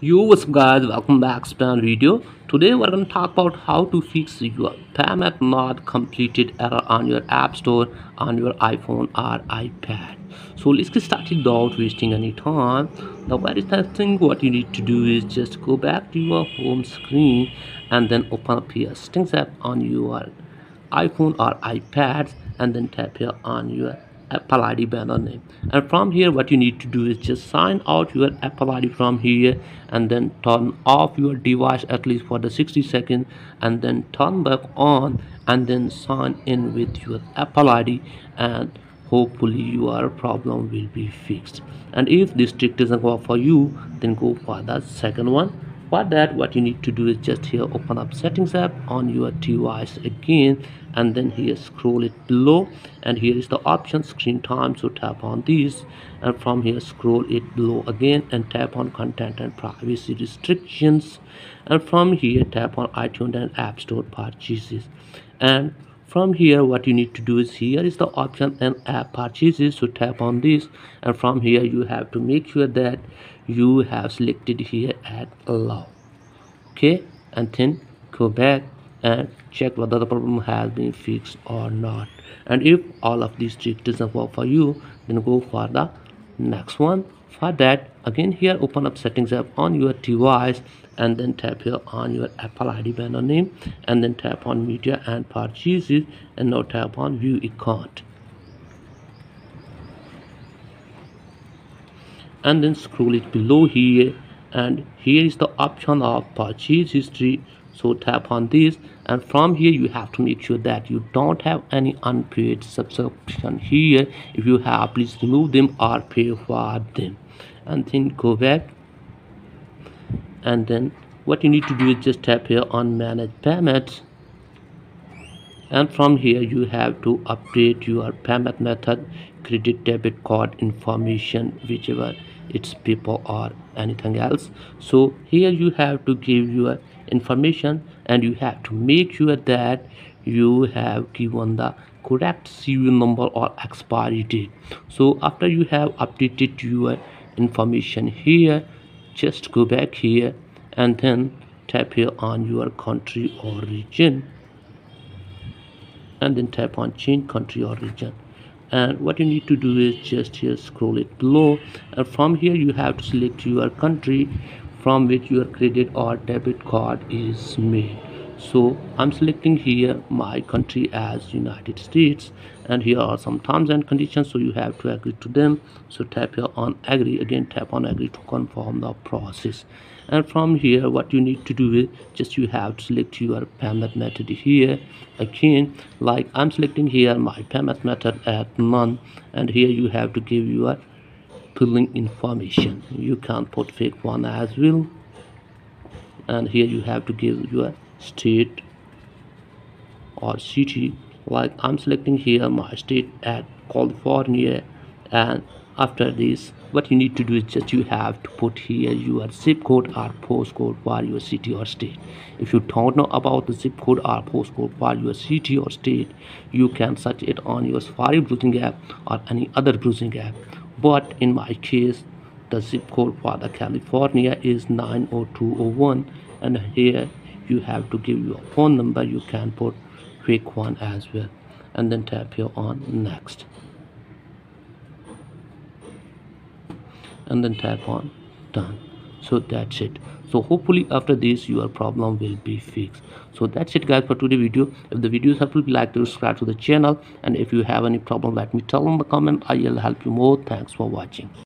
Yo, what's up guys, welcome back to Span video. Today we're going to talk about how to fix your payment not completed error on your App Store on your iPhone or iPad. So let's get started without wasting any time. The very first thing what you need to do is just go back to your home screen and then open up your settings app on your iPhone or iPads and then tap here on your Apple ID banner name, and from here what you need to do is just sign out your Apple ID from here and then turn off your device at least for the 60 seconds and then turn back on and then sign in with your Apple ID, and hopefully your problem will be fixed. And if this trick doesn't work for you, then go for the second one. For that, what you need to do is just here open up settings app on your device again and then here scroll it below, and here is the option screen time, so tap on this, and from here scroll it below again and tap on content and privacy restrictions, and from here tap on iTunes and App Store purchases, and from here what you need to do is here is the option and app purchases, so tap on this, and from here you have to make sure that you have selected here at allow, okay, and then go back and check whether the problem has been fixed or not. And if all of these tricks doesn't work for you, then go for the next one. For that, again here open up settings app on your device and then tap here on your Apple ID banner name and then tap on media and purchases, and now tap on view account and then scroll it below here, and here is the option of purchase history, so tap on this, and from here you have to make sure that you don't have any unpaid subscription here. If you have, please remove them or pay for them, and then go back, and then what you need to do is just tap here on manage payments, and from here you have to update your payment method, credit debit card information, whichever it's PayPal or anything else. So here you have to give your information and you have to make sure that you have given the correct CVV number or expiry date. So after you have updated your information here, just go back here and then tap here on your country or region and then tap on change country or region, and what you need to do is just here scroll it below, and from here you have to select your country from which your credit or debit card is made. So I'm selecting here my country as United States, and here are some terms and conditions, so you have to agree to them, so tap here on agree, again tap on agree to confirm the process, and from here what you need to do is just you have to select your payment method here again, like I'm selecting here my payment method at none, and here you have to give your filling information, you can put fake one as well, and here you have to give your state or city, like I'm selecting here my state at California, and after this what you need to do is just you have to put here your zip code or postcode for your city or state. If you don't know about the zip code or postcode for your city or state, you can search it on your Safari browsing app or any other browsing app, but in my case the zip code for the California is 90201, and here you have to give your phone number, you can put fake one as well, and then tap here on next and then tap on done. So that's it. So hopefully after this your problem will be fixed. So that's it guys for today's video. If the video is helpful, please like to subscribe to the channel, and if you have any problem let me tell in the comment, I will help you more. Thanks for watching.